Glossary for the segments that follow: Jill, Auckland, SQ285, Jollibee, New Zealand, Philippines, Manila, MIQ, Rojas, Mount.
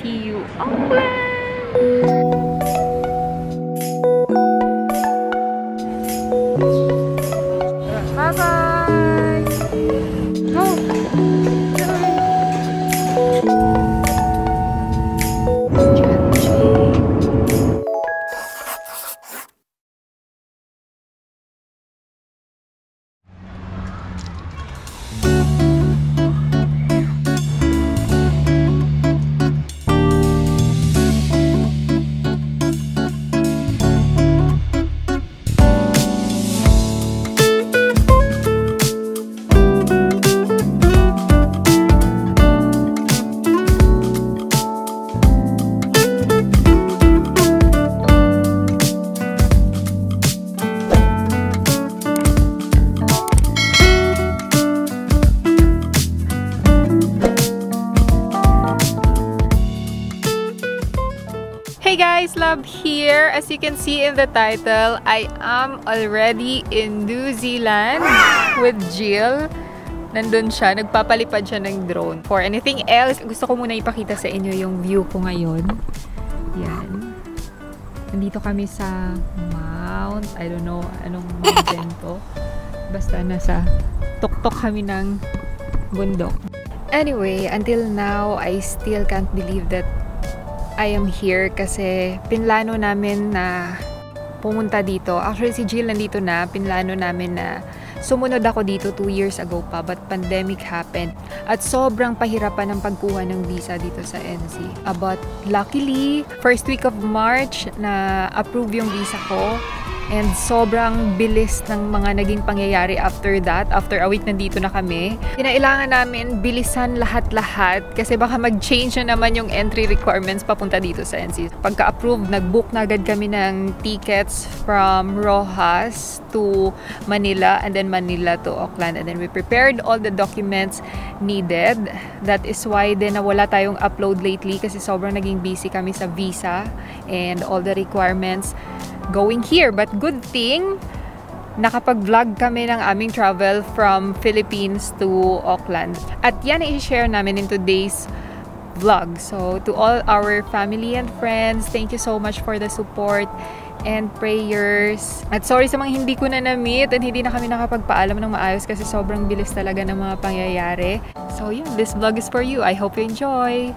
See you, Auckland! Here, as you can see in the title, I am already in New Zealand with Jill. Nandun siya, nagpapalipad siya ng drone. For anything else, gusto ko muna ipakita sa inyo yung view ko ngayon. Yan. Nandito kami sa Mount. I don't know anong mountain to. Basta nasa tuktok kami ng bundok. Anyway, until now, I still can't believe that I am here kasi pinlano namin na pumunta dito. Actually, si Jill nandito na. Pinlano namin na sumunod ako dito 2 years ago pa, but pandemic happened. At sobrang pahirapan ng pagkuha ng visa dito sa NZ. But luckily, first week of March na approve yung visa ko. And sobrang bilis ng mga naging pangyayari after that. After a week, nandito na kami. Kinailangan namin bilisan lahat-lahat kasi baka mag-change na naman yung entry requirements papunta dito sa NZ. Pagka-approve, nag-book na agad kami ng tickets from Rojas to Manila and then Manila to Auckland. And then we prepared all the documents needed. That is why din nawala tayong upload lately kasi sobrang naging busy kami sa visa and all the requirements going here. But good thing, nakapag-vlog kami ng aming travel from Philippines to Auckland. At yan ay i-share namin in today's vlog. So, to all our family and friends, thank you so much for the support and prayers. At sorry sa mga hindi ko na na-meet and hindi na kami nakapagpaalam ng maayos kasi sobrang bilis talaga ng mga pangyayari. So, yun, this vlog is for you. I hope you enjoy!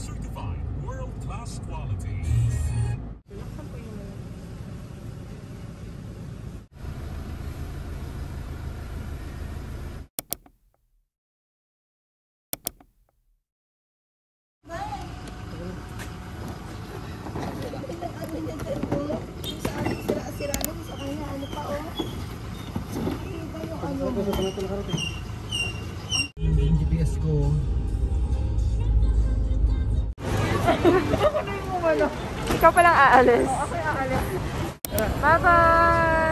certified world-class quality. GPS ko. Ikaw palang aalis. Oo, ako yung aalis. Bye-bye!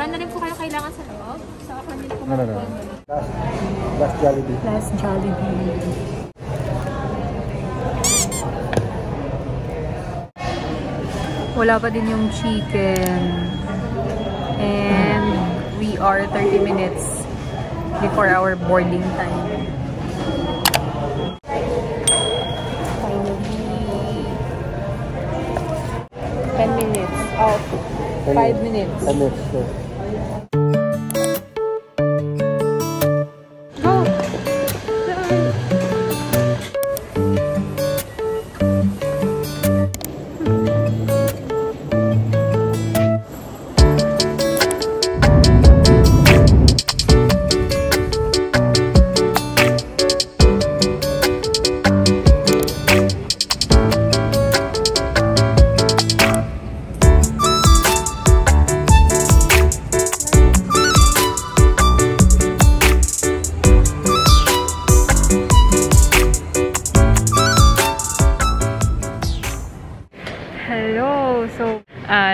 Wala na rin po kayo kailangan sa loob? Sa Auckland din po mga last Jollibee. Last Jollibee. Wala pa din yung chicken. And we are 30 minutes before our boarding time. Finally. 10 minutes. Oh, 5 minutes. 10 minutes. So.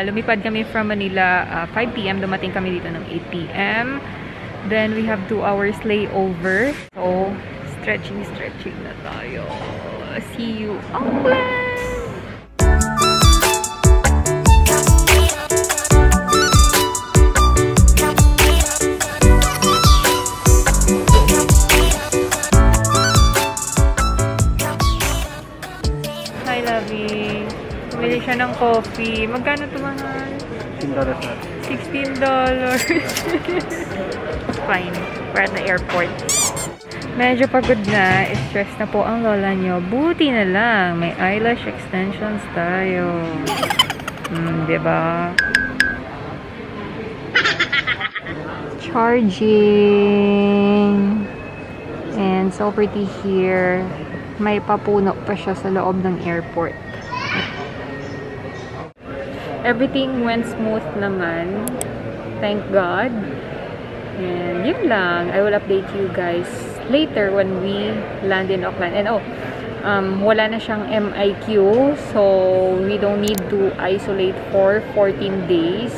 Lumipad kami from Manila 5 p.m. Dumating kami dito ng 8 p.m. Then we have 2 hours layover. So, stretching na tayo. See you, Auckland! Siya ng coffee. Magkano ito mga? $16 na. $16. Fine. We're at the airport. Medyo pagod na. Stress na po ang lola nyo. Buti na lang. May eyelash extensions tayo. Diba? Charging. And so pretty here. May papuno pa siya sa loob ng airport. Everything went smooth naman. Thank God. And yun lang. I will update you guys later when we land in Auckland. And wala na siyang MIQ. So, we don't need to isolate for 14 days.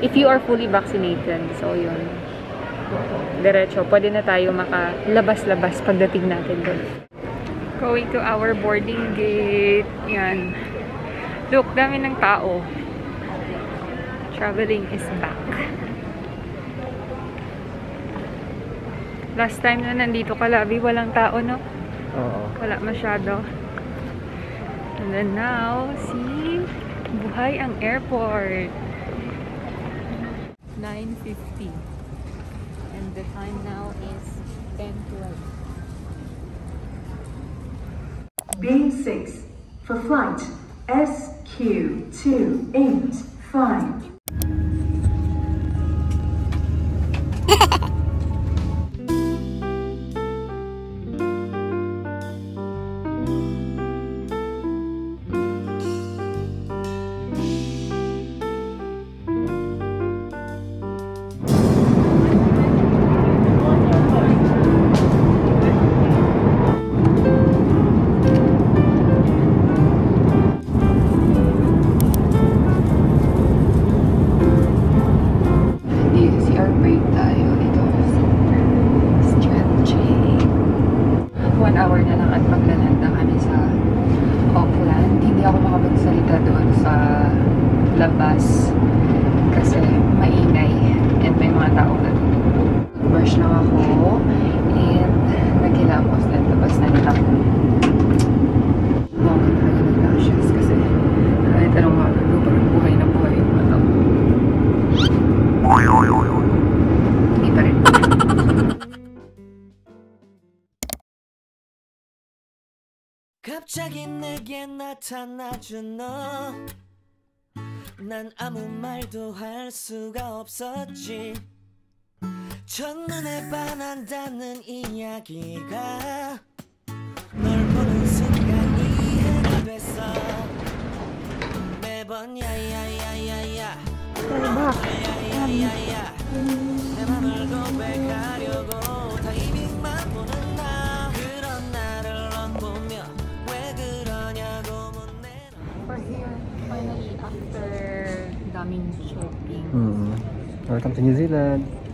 If you are fully vaccinated. So, yun. Diretso. Pwede na tayo makalabas-labas pagdating natin doon. Going to our boarding gate. Yan. Look, dami ng tao. Traveling is back. Last time na nandito ka, Labi, walang tao, no? Oo. Wala masyado. And then now, see, buhay ang airport. 9:50. And the time now is 10:12. Beam 6 for flight. SQ285. labas kasi maingay at may mga tao na. Brush lang ako and naghilamos at labas na nila ako. Bakit nag-lashes kasi kahit anong magano parang buhay na buhay yung mata ko. Hindi pa rin. 갑자기 내게 나타나준 너 난 아무 말도 할 수가 없었지 첫눈에 반한다는 이야기가 널 보는 순간 이해가 됐어 매번 야야야야야 야야야야 내 맘을 고백하려고 다 이빙만 보는 나 그런 나를 넌보며 We're here finally after daming shopping. Welcome to New Zealand.